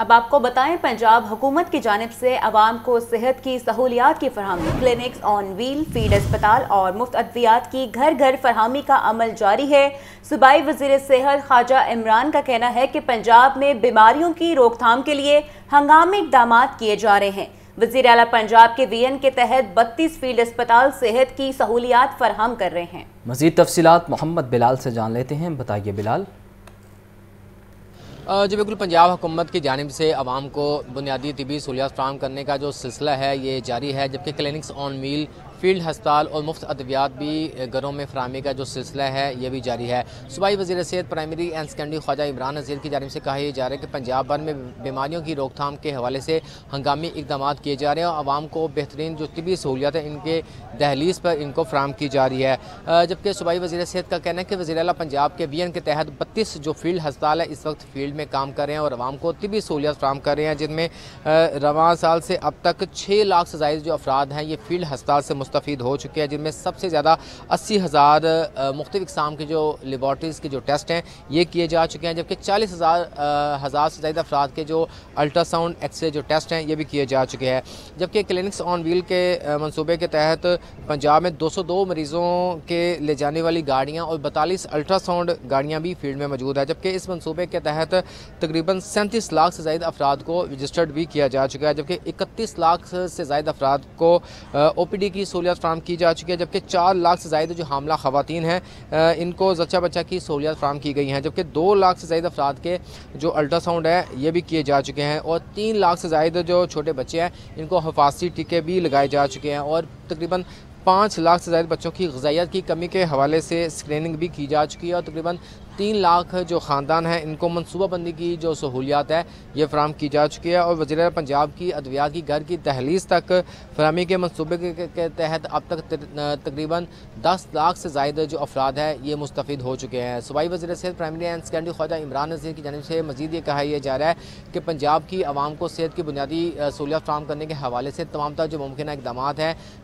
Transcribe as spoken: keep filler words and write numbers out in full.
अब आपको बताएं, पंजाब हुकूमत की जानिब से आवाम को सेहत की सहूलियात की फरहमी, क्लिनिक्स ऑन व्हील, फीड अस्पताल और मुफ्त अद्वियात की घर घर फरहमी का अमल जारी है। सूबाई वज़ीर सेहत ख्वाजा इमरान का कहना है कि पंजाब में बीमारियों की रोकथाम के लिए हंगामी इक़दाम किए जा रहे हैं। वज़ीर आला पंजाब के वीएन के तहत बत्तीस फील्ड अस्पताल सेहत की सहूलियात फरहम कर रहे हैं। मज़ीद तफ़सीलात मोहम्मद बिलाल से जान लेते हैं। बताइए बिलाल। जी बिल्कुल, पंजाब हुकूमत की जानिब से आवाम को बुनियादी तबी सहूलियात फ्राहम करने का जो सिलसिला है ये जारी है, जबकि क्लिनिक्स ऑन व्हील, फील्ड हस्पताल और मुफ्त अद्वियात भी घरों में फरहमी का जो सिलसिला है ये भी जारी है। सूबाई वज़ीर सेहत primary and secondary Khawaja Imran Aziz की जानिब से कहा यह जा रहा है कि पंजाब भर में बीमारियों की रोकथाम के हवाले से हंगामी इकदाम किए जा रहे हैं और आवाम को बेहतरीन जो तबी सहूलियात हैं इनके दहलीज़ पर इनको फराहम की जा रही है। जबकि सूबाई वज़ीर सेहत का कहना है कि वज़ीर आला पंजाब के वीएन के तहत बत्तीस जो फील्ड हस्पताल है इस वक्त फील्ड में काम कर रहे हैं और आवाम को तबी सहूलियात फराहम कर रहे हैं, जिनमें रवां साल से अब तक छः लाख से ज़ायद जो अफराद हैं ये फील्ड हस्पताल से मुस्तफ़ीद हो चुके हैं, जिनमें सबसे ज़्यादा अस्सी हज़ार मुख्तलिफ़ इक़साम के जो लेबॉर्ट्रीज़ के जो टेस्ट हैं ये किए जा चुके हैं, जबकि चालीस हज़ार हज़ार से ज़्यादा अफराद के जो अल्ट्रासाउंड, एक्सरे जो टेस्ट हैं ये भी किए जा चुके हैं। जबकि क्लिनिक्स ऑन व्हील के मनसूबे के तहत पंजाब में दो सौ दो मरीज़ों के ले जाने वाली गाड़ियाँ और बतालीस अल्ट्रासाउंड गाड़ियाँ भी फील्ड में मौजूद है, जबकि इस मनसूबे के तहत तकरीबन सैंतीस लाख से ज़ायद अफराद को रजिस्टर्ड भी किया जा चुका है, जबकि इकतीस लाख से ज़ायद अफराद को ओ पी डी की सहूलियात फ्राहम की जा चुकी है, जबकि चार लाख से ज़ायद जो हामला ख़वातीन हैं इनको जच्चा बच्चा की सहूलियात फ्राहम की गई हैं, जबकि दो लाख से ज़ायद अफराद के जो अल्ट्रासाउंड है ये भी किए जा चुके हैं और तीन लाख से ज़ायद जो छोटे बच्चे हैं इनको हिफाजती टीके भी लगाए जा चुके हैं और तकरीबन पाँच लाख से ज़्यादा बच्चों की ग़िज़ाइयत की कमी के हवाले से स्क्रीनिंग भी की जा चुकी है और तकरीबन तीन लाख जो ख़ानदान हैं इनको मनसूबाबंदी की जो सहूलियात है ये फराहम की जा चुकी है। और वज़ीर पंजाब की अद्वियात की घर की दहलीज़ तक फरहमी के मनसूबे के तहत अब तक तकरीबन दस लाख से ज़्यादा जो अफराद हैं ये मुस्तफ़ीद हो चुके हैं। सूबाई वज़ीर सेहत primary and secondary Khawaja Imran Aziz की जानिब से मज़ीद ये कहा जा रहा है कि पंजाब की आवाम को सेहत की बुनियादी सहूलियात फराहम करने के हवाले से तमाम तरह जो मुमकिन इक़दाम हैं